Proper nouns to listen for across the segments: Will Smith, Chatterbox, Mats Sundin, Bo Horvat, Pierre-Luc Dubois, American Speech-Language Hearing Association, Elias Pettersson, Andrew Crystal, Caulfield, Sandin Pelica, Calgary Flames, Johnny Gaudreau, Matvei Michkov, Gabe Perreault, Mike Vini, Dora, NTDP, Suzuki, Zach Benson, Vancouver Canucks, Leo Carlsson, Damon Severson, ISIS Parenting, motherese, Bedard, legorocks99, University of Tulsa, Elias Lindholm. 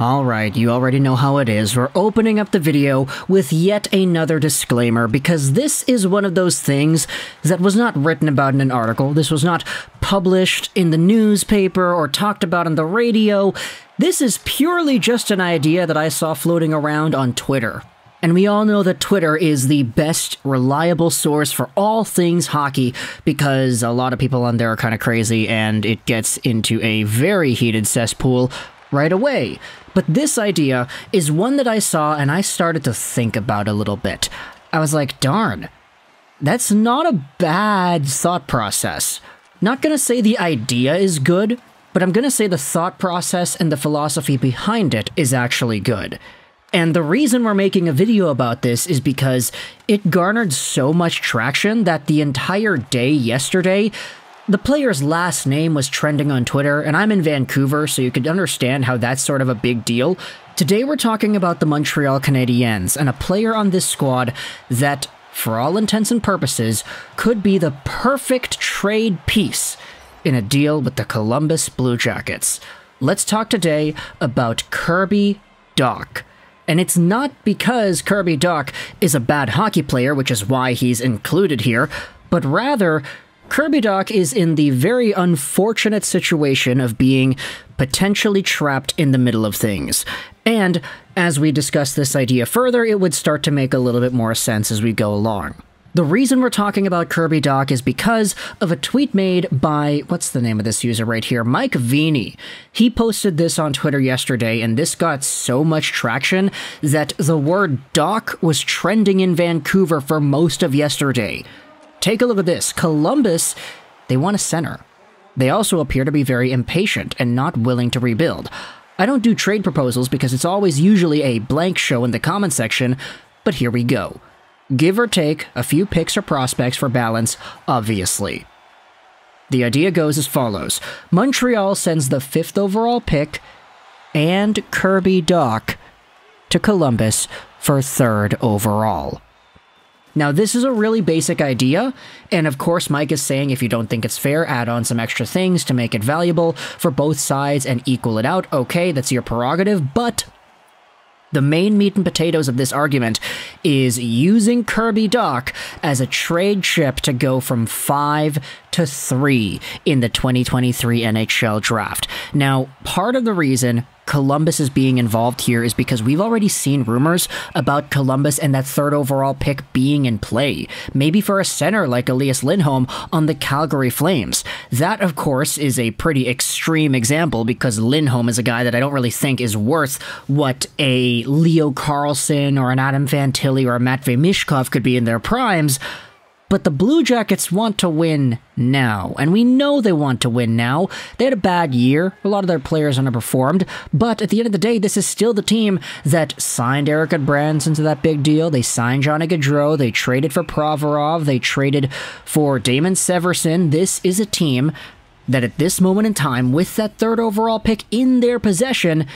Alright, you already know how it is. We're opening up the video with yet another disclaimer, because this is one of those things that was not written about in an article. This was not published in the newspaper or talked about on the radio. This is purely just an idea that I saw floating around on Twitter. And we all know that Twitter is the best reliable source for all things hockey, because a lot of people on there are kind of crazy and it gets into a very heated cesspool right away. But this idea is one that I saw and I started to think about a little bit. I was like, darn, that's not a bad thought process. Not gonna say the idea is good, but I'm gonna say the thought process and the philosophy behind it is actually good. And the reason we're making a video about this is because it garnered so much traction that the entire day yesterday, the player's last name was trending on Twitter, and I'm in Vancouver, so you could understand how that's sort of a big deal. Today we're talking about the Montreal Canadiens, and a player on this squad that, for all intents and purposes, could be the perfect trade piece in a deal with the Columbus Blue Jackets. Let's talk today about Kirby Dach. And it's not because Kirby Dach is a bad hockey player, which is why he's included here, but rather, Kirby Dach is in the very unfortunate situation of being potentially trapped in the middle of things. And as we discuss this idea further, it would start to make a little bit more sense as we go along. The reason we're talking about Kirby Dach is because of a tweet made by, what's the name of this user right here, Mike Vini. He posted this on Twitter yesterday, and this got so much traction that the word Dach was trending in Vancouver for most of yesterday. Take a look at this. Columbus, they want a center. They also appear to be very impatient and not willing to rebuild. I don't do trade proposals because it's always usually a blank show in the comment section, but here we go. Give or take a few picks or prospects for balance, obviously. The idea goes as follows. Montreal sends the 5th overall pick and Kirby Dach to Columbus for 3rd overall. Now, this is a really basic idea, and of course Mike is saying if you don't think it's fair, add on some extra things to make it valuable for both sides and equal it out. Okay, that's your prerogative, but the main meat and potatoes of this argument is using Kirby Dach as a trade chip to go from 5 to 3 in the 2023 NHL draft. Now, part of the reason Columbus is being involved here is because we've already seen rumors about Columbus and that 3rd overall pick being in play, maybe for a center like Elias Lindholm on the Calgary Flames. That, of course, is a pretty extreme example because Lindholm is a guy that I don't really think is worth what a Leo Carlsson or an Adam Fantilli or a Matvei Michkov could be in their primes. But the Blue Jackets want to win now, and we know they want to win now. They had a bad year. A lot of their players underperformed, but at the end of the day, this is still the team that signed Erik Brannstrom to that big deal. They signed Johnny Gaudreau. They traded for Provorov. They traded for Damon Severson. This is a team that at this moment in time, with that 3rd overall pick in their possession,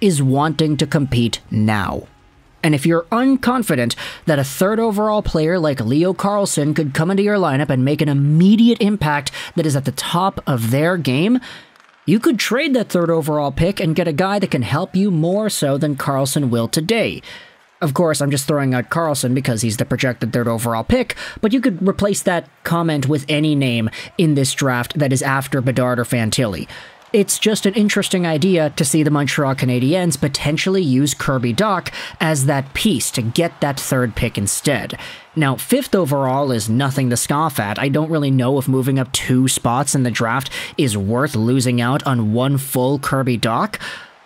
is wanting to compete now. And if you're unconfident that a 3rd overall player like Leo Carlsson could come into your lineup and make an immediate impact that is at the top of their game, you could trade that 3rd overall pick and get a guy that can help you more so than Carlsson will today. Of course, I'm just throwing out Carlsson because he's the projected 3rd overall pick, but you could replace that comment with any name in this draft that is after Bedard or Fantilli. It's just an interesting idea to see the Montreal Canadiens potentially use Kirby Dach as that piece to get that 3rd pick instead. Now, 5th overall is nothing to scoff at. I don't really know if moving up 2 spots in the draft is worth losing out on one full Kirby Dach,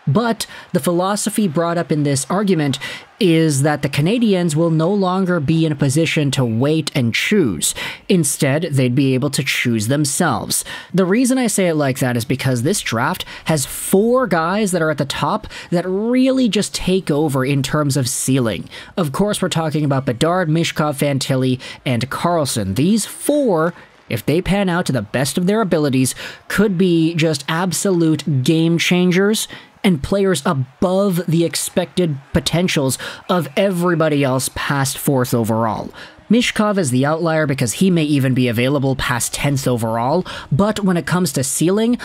but the philosophy brought up in this argument is that the Canadiens will no longer be in a position to wait and choose. Instead, they'd be able to choose themselves. The reason I say it like that is because this draft has 4 guys that are at the top that really just take over in terms of ceiling. Of course, we're talking about Bedard, Mishkov, Fantilli, and Carlsson. These 4, if they pan out to the best of their abilities, could be just absolute game changers and players above the expected potentials of everybody else past 4th overall. Mishkov is the outlier because he may even be available past 10th overall, but when it comes to ceiling,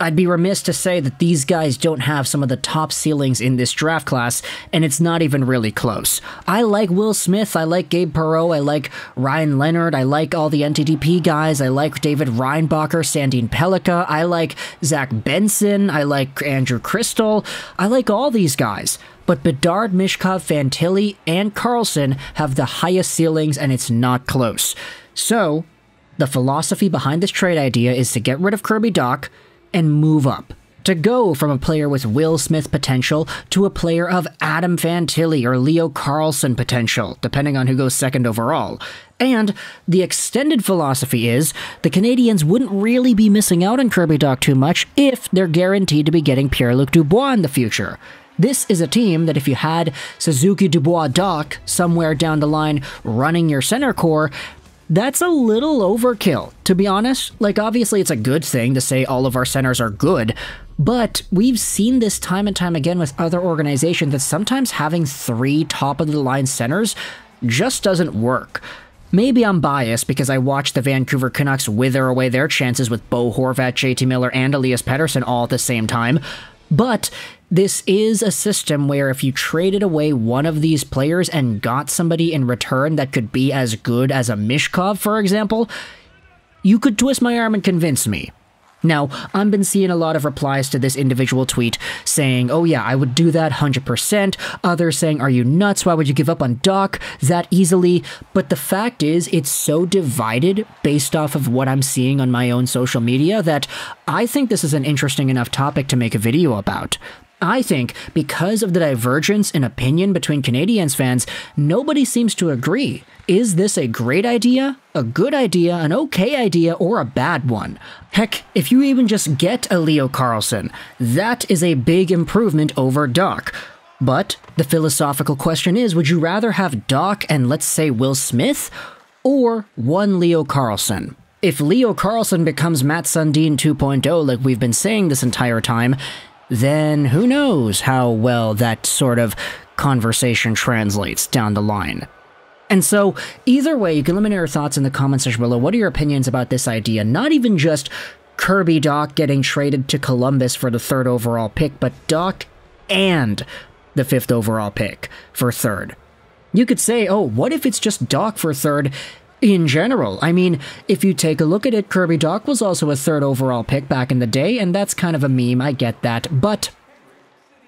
I'd be remiss to say that these guys don't have some of the top ceilings in this draft class, and it's not even really close. I like Will Smith, I like Gabe Perreault, I like Ryan Leonard, I like all the NTDP guys, I like David Reinbacher, Sandin Pelica, I like Zach Benson, I like Andrew Crystal, I like all these guys. But Bedard, Michkov, Fantilli, and Carlsson have the highest ceilings, and it's not close. So, the philosophy behind this trade idea is to get rid of Kirby Dach and move up. To go from a player with Will Smith potential to a player of Adam Fantilli or Leo Carlsson potential, depending on who goes second overall. And the extended philosophy is the Canadiens wouldn't really be missing out on Kirby Dach too much if they're guaranteed to be getting Pierre-Luc Dubois in the future. This is a team that if you had Suzuki, Dubois, Dach somewhere down the line running your center core, that's a little overkill, to be honest. Like, obviously it's a good thing to say all of our centers are good, but we've seen this time and time again with other organizations that sometimes having three top-of-the-line centers just doesn't work. Maybe I'm biased because I watched the Vancouver Canucks wither away their chances with Bo Horvat, JT Miller, and Elias Pettersson all at the same time, but this is a system where if you traded away one of these players and got somebody in return that could be as good as a Michkov, for example, you could twist my arm and convince me. Now, I've been seeing a lot of replies to this individual tweet saying, oh yeah, I would do that 100%. Others saying, are you nuts? Why would you give up on Dach that easily? But the fact is, it's so divided based off of what I'm seeing on my own social media that I think this is an interesting enough topic to make a video about. I think because of the divergence in opinion between Canadiens fans, nobody seems to agree. Is this a great idea, a good idea, an okay idea, or a bad one? Heck, if you even just get a Leo Carlsson, that is a big improvement over Dach. But the philosophical question is, would you rather have Dach and let's say Will Smith, or one Leo Carlsson? If Leo Carlsson becomes Mats Sundin 2.0 like we've been saying this entire time, then who knows how well that sort of conversation translates down the line. And so, either way, you can let me know your thoughts in the comment section below. What are your opinions about this idea? Not even just Kirby Dach getting traded to Columbus for the 3rd overall pick, but Dach and the 5th overall pick for 3rd. You could say, oh, what if it's just Dach for 3rd? In general, I mean, if you take a look at it, Kirby Dach was also a 3rd overall pick back in the day, and that's kind of a meme, I get that, but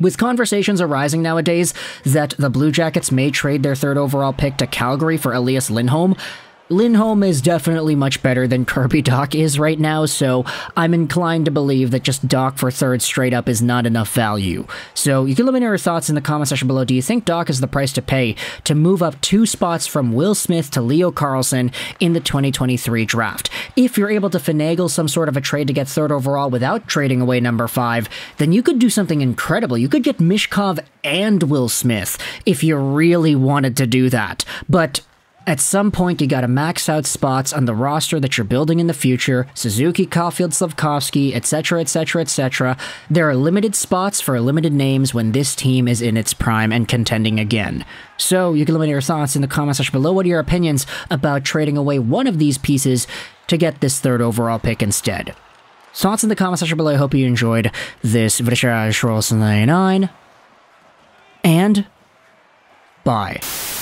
with conversations arising nowadays that the Blue Jackets may trade their 3rd overall pick to Calgary for Elias Lindholm, Lindholm is definitely much better than Kirby Dach is right now, so I'm inclined to believe that just Dach for 3rd straight up is not enough value. So you can let me know your thoughts in the comment section below. Do you think Dach is the price to pay to move up 2 spots from Will Smith to Leo Carlsson in the 2023 draft? If you're able to finagle some sort of a trade to get 3rd overall without trading away number 5, then you could do something incredible. You could get Michkov and Will Smith if you really wanted to do that, but at some point, you gotta max out spots on the roster that you're building in the future. Suzuki, Caulfield, Slavkovsky, etc, etc, etc. There are limited spots for limited names when this team is in its prime and contending again. So, you can let me know your thoughts in the comment section below. What are your opinions about trading away one of these pieces to get this 3rd overall pick instead? Thoughts in the comment section below. I hope you enjoyed this legorocks99, and bye.